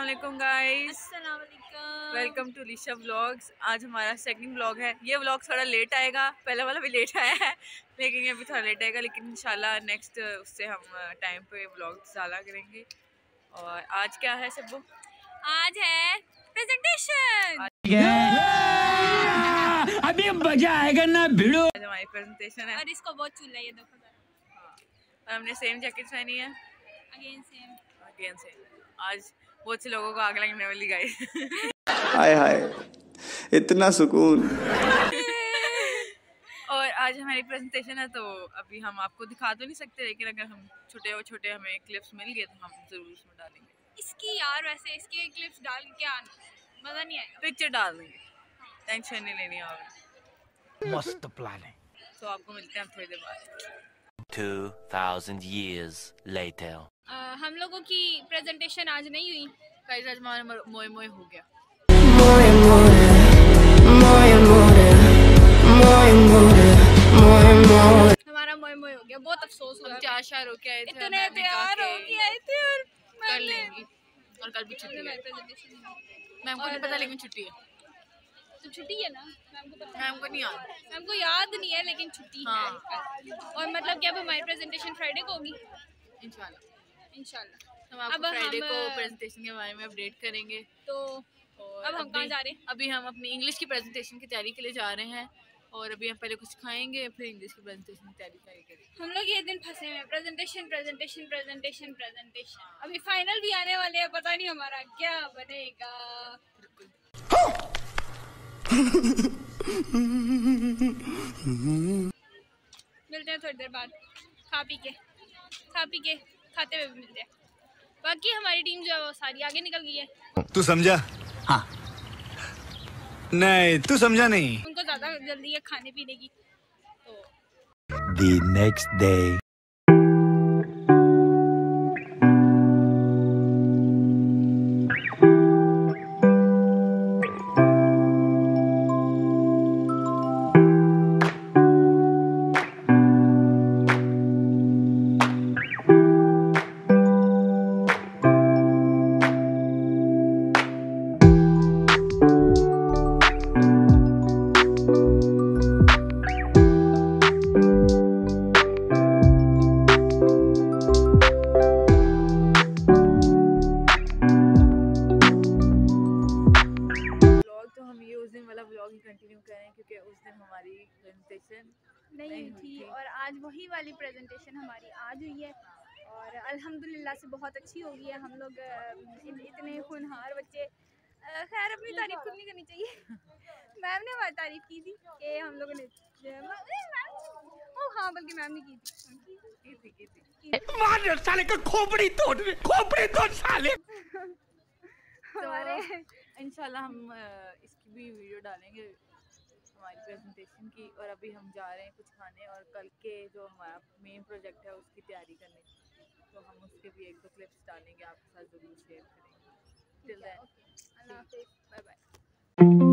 अस्सलाम वालेकुम गाइस, अस्सलाम वालेकुम, वेलकम टू लिशा व्लॉग्स। आज हमारा सेकंड व्लॉग है। ये व्लॉग थोड़ा लेट आएगा, पहला वाला भी लेट आया है लेकिन ये भी थोड़ा लेट आएगा, लेकिन इंशाल्लाह नेक्स्ट उससे हम टाइम पे व्लॉग डाला करेंगे। और आज क्या है सबको, आज है प्रेजेंटेशन। अभी मजा आएगा ना भिड़ो, आज हमारी प्रेजेंटेशन है और इसको बहुत चूल्हा है, ये देखो जरा। और हमने सेम जैकेट पहनी है, अगेन सेम से। आज बहुत से लोगों को आग लगने वाली गाइस। हाय हाय, इतना सुकून। और आज हमारी प्रेजेंटेशन है, तो अभी हम आपको दिखा तो नहीं सकते, लेकिन अगर हम छोटे हमें क्लिप्स मिल गए तो हम जरूर उसमें डालेंगे इसकी। यार वैसे इसके क्लिप्स डाल के आना मजा नहीं आएगा, पिक्चर डाल देंगे, टेंशन नहीं लेनी। और मस्त प्लान है, तो आपको मिलते हैं थोड़ी देर बाद। 2000 years later हम लोगों की प्रेजेंटेशन आज नहीं हुई, मोए मोए हो गया। हमारा मोए मोए हो गया, बहुत अफसोस हो गया। चार शार होके आए थे, इतने तैयार होके आए थे, और कर लेंगे। और कल भी छुट्टी है, मैम को नहीं पता लेकिन छुट्टी है, तो छुट्टी है ना मैम को, मैम को नहीं याद, मैम को याद नहीं है लेकिन छुट्टी है। और मतलब क्या, हमारी प्रेजेंटेशन फ्राइडे को होगी इंशाल्लाह। हम आपको फ्राइडे को प्रेजेंटेशन के बारे में अपडेट करेंगे। तो अब हम कहाँ जा रहे हैं? अभी हम अपनी इंग्लिश की प्रेजेंटेशन की तैयारी के लिए जा रहे हैं, और अभी हम पहले कुछ खाएंगे, फिर इंग्लिश की प्रेजेंटेशन की तैयारी करेंगे। हम लोग ये दिन फंसे हैं, प्रेजेंटेशन। अभी फाइनल भी आने वाले हैं, पता नहीं हमारा क्या बनेगा। मिलते हैं थोड़ी देर बाद, खा पी के खाते हुए भी मिलते हैं। बाकी हमारी टीम जो है वो सारी आगे निकल गई है। तू समझा? हाँ। नहीं, तू समझा नहीं। उनको ज्यादा जल्दी है खाने पीने की। तो The next day. वाली प्रेजेंटेशन हमारी आज हुई है और अल्हम्दुलिल्लाह से बहुत अच्छी हो गई है। हम लोग इतने होनहार बच्चे, खैर अपनी तारीफ खुद नहीं करनी चाहिए। मैम ने हमारी तारीफ की थी कि हम लोगों ने, हाँ बल्कि मैम ने की थी। इंशाल्लाह हम इसकी भी वीडियो डालेंगे हमारी प्रेजेंटेशन की। और अभी हम जा रहे हैं कुछ खाने, और कल के जो हमारा मेन प्रोजेक्ट है उसकी तैयारी करने की, तो हम उसके भी एक दो क्लिप्स डालेंगे, आपके साथ जरूर शेयर करेंगे। Bye bye.